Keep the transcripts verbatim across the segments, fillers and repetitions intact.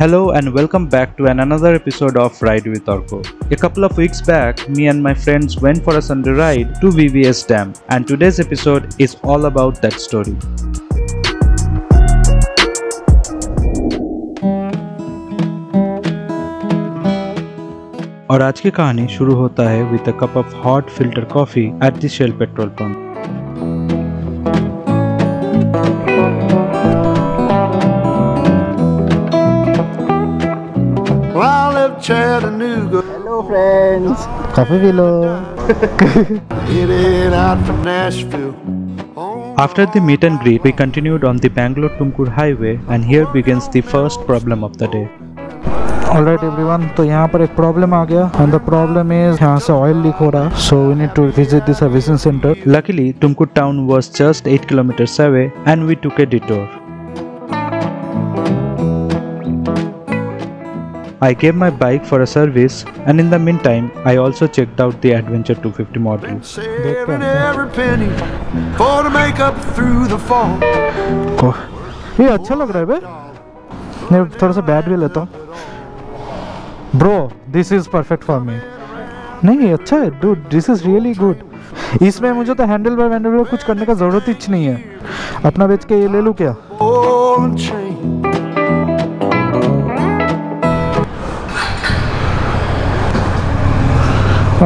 Hello and welcome back to an another episode of Ride with Arko. A couple of weeks back, me and my friends went for a Sunday ride to V B S Dam, and today's episode is all about that story. और आज की कहानी शुरू होता है with a cup of hot filter coffee at the Shell petrol pump. Hello friends, Coffee Milo. Get it out from Nashville. After the meet and greet, we continued on the Bangalore-Tumkur Highway, and here begins the first problem of the day. Alright everyone, तो यहाँ पर एक problem आ गया, and the problem is यहाँ से oil leak हो रहा, so we need to visit the servicing center. Luckily, Tumkur town was just eight kilometers away, and we took a detour. I gave my bike for a service, and in the meantime, I also checked out the Adventure two fifty model. ये अच्छा लग रहा है बे? मैं थोड़ा सा bad भी लेता हूँ। Bro, this is perfect for me. नहीं अच्छा है, dude, this is really good. इसमें मुझे तो हैंडल बाय Vanderbilt कुछ करने का ज़रूरत ही नहीं है। अपना बेच के ये ले लूँ क्या?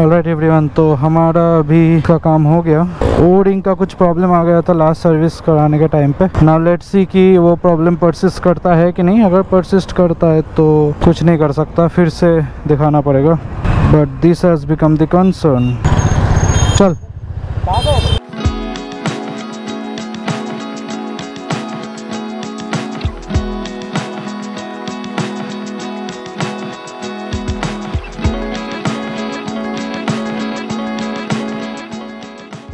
ऑलराइट एवरीवन, तो हमारा भी का काम हो गया। ओरिंग का कुछ प्रॉब्लम आ गया था लास्ट सर्विस कराने के टाइम पे। नाउ लेट्स सी कि वो प्रॉब्लम परसिस्ट करता है कि नहीं। अगर परसिस्ट करता है तो कुछ नहीं कर सकता, फिर से दिखाना पड़ेगा। But this has become the concern. चल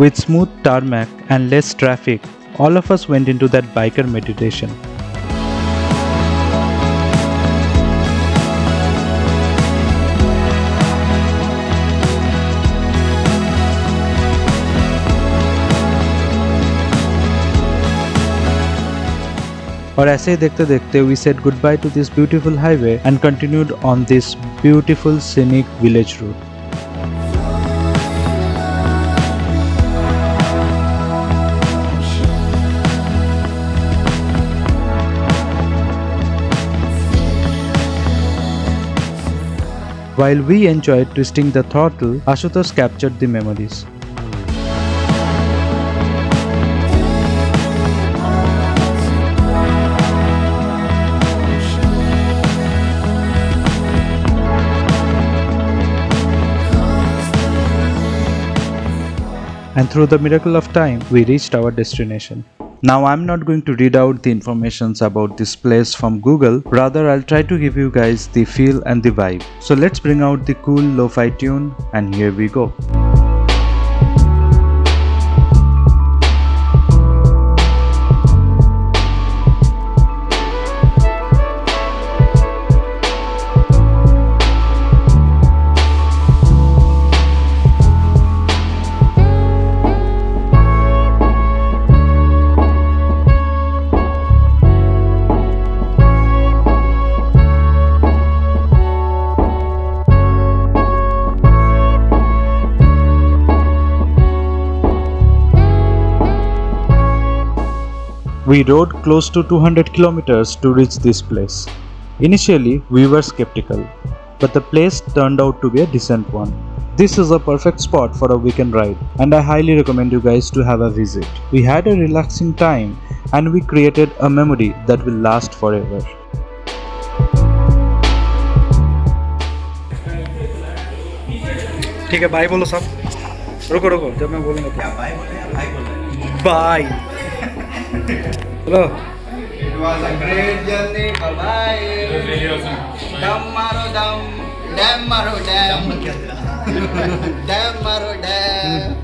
With smooth tarmac and less traffic, all of us went into that biker meditation. और ऐसे ही देखते देखते we said goodbye to this beautiful highway and continued on this beautiful scenic village route. While we enjoyed twisting the throttle, Ashutosh captured the memories. And through the miracle of time, we reached our destination. Now I'm not going to read out the informations about this place from Google, rather I'll try to give you guys the feel and the vibe. So let's bring out the cool lo-fi tune and here we go. We rode close to two hundred kilometers to reach this place. Initially, we were skeptical, but the place turned out to be a decent one. This is a perfect spot for a weekend ride, and I highly recommend you guys to have a visit. We had a relaxing time, and we created a memory that will last forever. ठीक है, bye बोलो सब. रुको रुको, जब मैं बोलूँगा क्या bye बोले या bye बोले? Bye. Hello. It was a great journey. Bye bye. Dam maro dam, dam maro dam. Dam maro dam.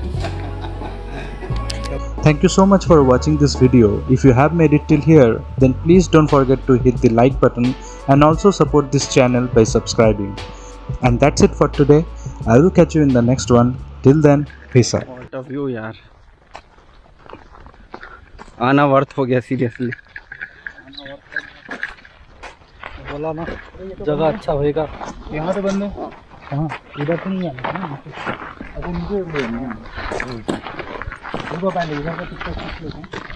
Thank you so much for watching this video. If you have made it till here, then please don't forget to hit the like button and also support this channel by subscribing. And that's it for today. I will catch you in the next one. Till then, peace out. Point of view, yaar. आना worth हो गया seriously बोला ना जगह अच्छा होएगा। यहाँ से बंद है, हाँ इधर तो नहीं आना, अगर मुझे इधर का कितना